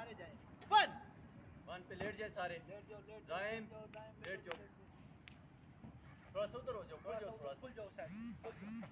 सारे जाए one one पे लेट जाए सारे जाएं लेट जाओ थोड़ा सुधरो जाओ थोड़ा फुल जाओ शायद